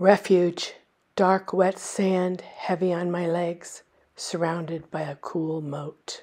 Refuge, dark wet sand heavy on my legs, surrounded by a cool moat.